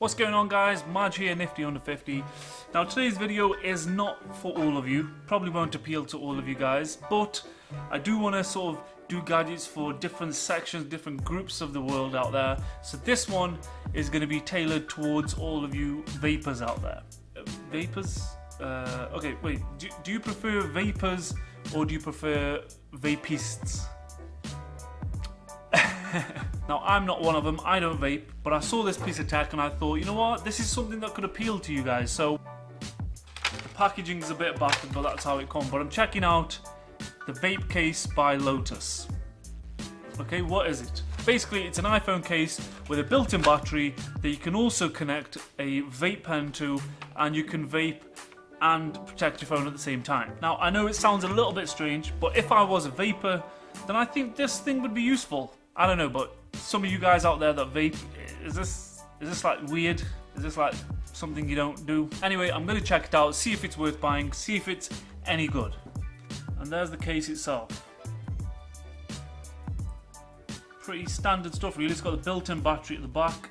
What's going on, guys? Maj here, Nifty Under 50. Now today's video is not for all of you, probably won't appeal to all of you guys, but I do want to sort of do gadgets for different sections, different groups of the world out there. So this one is going to be tailored towards all of you vapors out there. Vapors? Okay, wait, do you prefer vapors or do you prefer vapists? Now I'm not one of them, I don't vape, but I saw this piece of tech and I thought, you know what, this is something that could appeal to you guys. So the packaging's a bit battered, but that's how it comes. But I'm checking out the vape case by Lotus. Okay, what is it? Basically it's an iPhone case with a built-in battery that you can also connect a vape pen to, and you can vape and protect your phone at the same time. Now I know it sounds a little bit strange, but if I was a vapor, then I think this thing would be useful. I don't know, but some of you guys out there that vape, is this like weird? Is this like something you don't do? Anyway, I'm gonna check it out, see if it's worth buying, see if it's any good. And there's the case itself. Pretty standard stuff really. It's got the built-in battery at the back,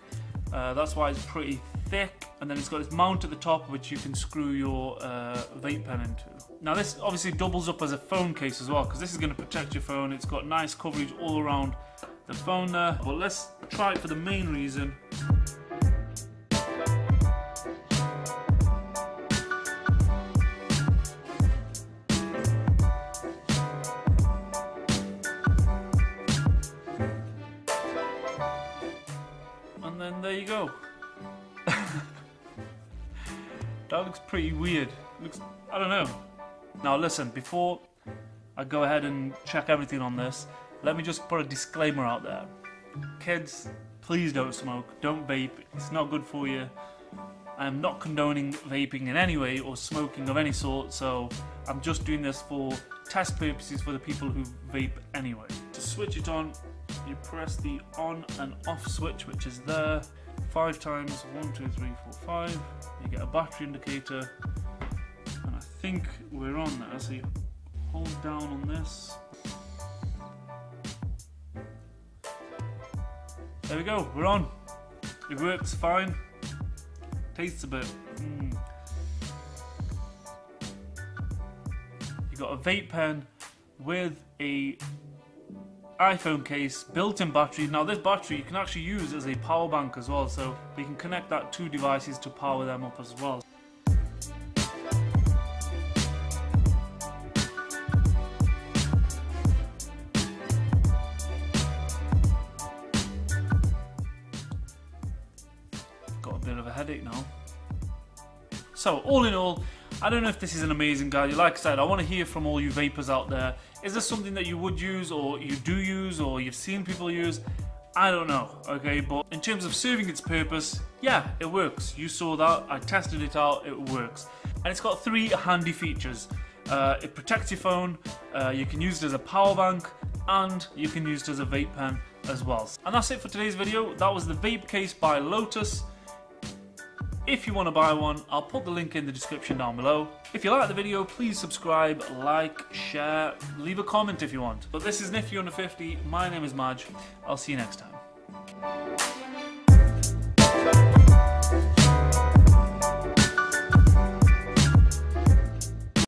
that's why it's pretty thick, and then it's got this mount at the top which you can screw your vape pen into. Now this obviously doubles up as a phone case as well, because this is going to protect your phone. It's got nice coverage all around the phone there, but let's try it for the main reason. And then there you go. That looks pretty weird. Looks, I don't know. Now listen, before I go ahead and check everything on this, let me just put a disclaimer out there. Kids, please don't smoke, don't vape, it's not good for you. I am not condoning vaping in any way or smoking of any sort, so I'm just doing this for test purposes for the people who vape anyway. To switch it on, you press the on and off switch, which is there. 5 times, 1, 2, 3, 4, 5. You get a battery indicator. And I think we're on there, so you hold down on this. There we go, we're on. It works fine. Tastes a bit. You got a vape pen with a iPhone case, built-in battery. Now this battery you can actually use as a power bank as well, so we can connect that to devices to power them up as well. Headache now. So all in all, I don't know if this is an amazing gadget. Like I said, I want to hear from all you vapors out there. Is this something that you would use, or you do use, or you've seen people use? I don't know, okay, but in terms of serving its purpose, yeah, it works. You saw that, I tested it out, it works. And it's got 3 handy features. It protects your phone, you can use it as a power bank, and you can use it as a vape pen as well. And that's it for today's video. That was the vape case by Lotus. If you want to buy one, I'll put the link in the description down below. If you like the video, please subscribe, like, share, leave a comment if you want. But this is Nifty Under 50, my name is Maj, I'll see you next time.